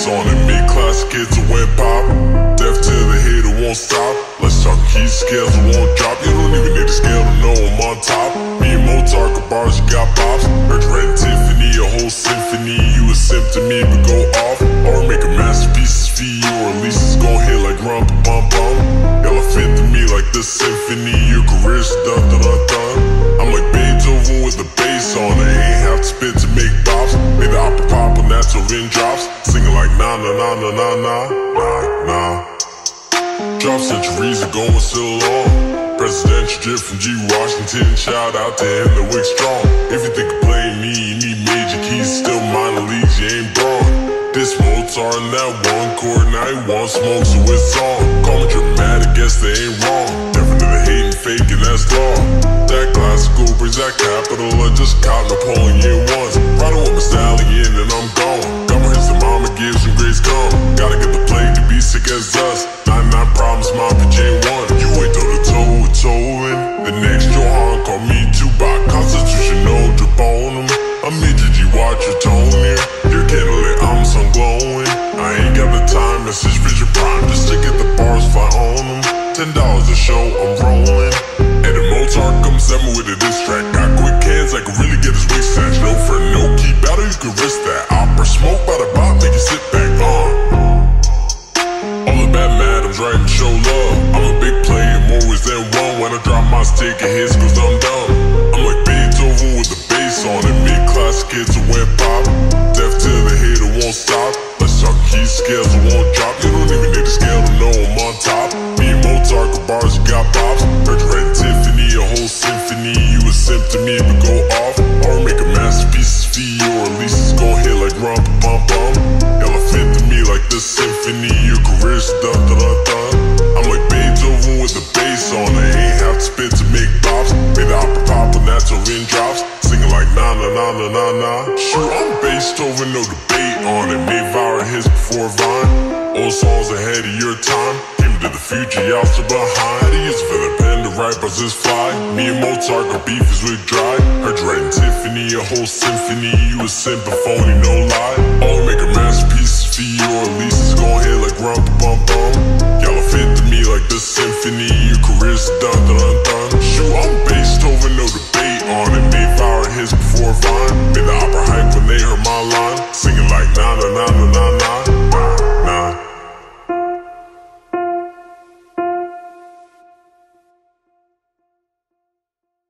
hits on it. Mid-class kids are wet pop. Deaf to the hater won't stop. Let's talk key scales, it won't drop. You don't even need a scale to know I'm on top. Me and Mozart got bars, you got pops. Heard you read Tiffany, a whole symphony. You a simp to me, but go off. Or make a masterpiece for you, or at least it's gon' hit like rump bum bum. Y'all fit to me like the symphony. Your career's done, done, done, done. I'm like Beethoven with the bass on. I ain't have to spit to make bops. Made the opera pop on natural rain drops. Singing like na na na na na na na na. Dropped centuries ago and still on. Presidential drip from G. Washington. Shout out to him, the wick's strong. If you think of playing me, you need major keys. Still minor leagues, you ain't broad. This Mozart on that one chord, now he wants smoke, so it's on. Call me dramatic, guess they ain't wrong. Different than the hating, faking, that's law. That classical brings that capital. I just caught Napoleon once. Riding with my stallion and I'm gone. Got my hands that mama gives when grace come. Gotta get the plague to be sick as us. 99 problems, my PJ1. You ain't throw the toe with towing. The next Johan call me too by constitutional drip on him. I'm midget, you watch your tone here. You're getting lit, I'm sun glowing. I ain't got the time, message vision prime. Just to get the bars, fly on them. $10 a show, I'm rolling. And if Mozart comes at me with a diss track, got quick hands, I can really get his waist snatched. No for no keep out of, you can risk that. Opera smoke by the bop, make you sit back on. All the bad madams writing show love. I'm a big player, more ways than one. When I drop my stick, it hits cause I'm dumb. I'm like Beethoven with the bass on it. Kids are wet pop. Deaf to the hater won't stop. Let's talk key scales, it won't drop. You don't even need a scale to know I'm on top. Me and Mozart got bars, you got pops. Heard you read Tiffany, a whole symphony. You a simp to me, but go off. Or make a masterpiece for you, or at least it's gon' hit like rump bum bum. Y'all fit to me like the symphony. Your career's done, done, done, done. I'm like Beethoven with the bass on. I ain't have to spit to make bops. Made the opera pop on natural rain drops. Like na na na na na na. Shoot, I'm Beethoven, no debate on it. Made viral hits before Vine. Old songs ahead of your time. Came to the future, y'all still behind. He used for the pen to write, buzz is fly. Me and Mozart, our beef is with dry. Heard you writing Tiffany, a whole symphony. You a simp and phony, no lie. I'll make a masterpiece for you, or at least it's gon' hit like rump bum bum. Y'all fit to me like the symphony. Your career's done, done, done. Shoot, I'm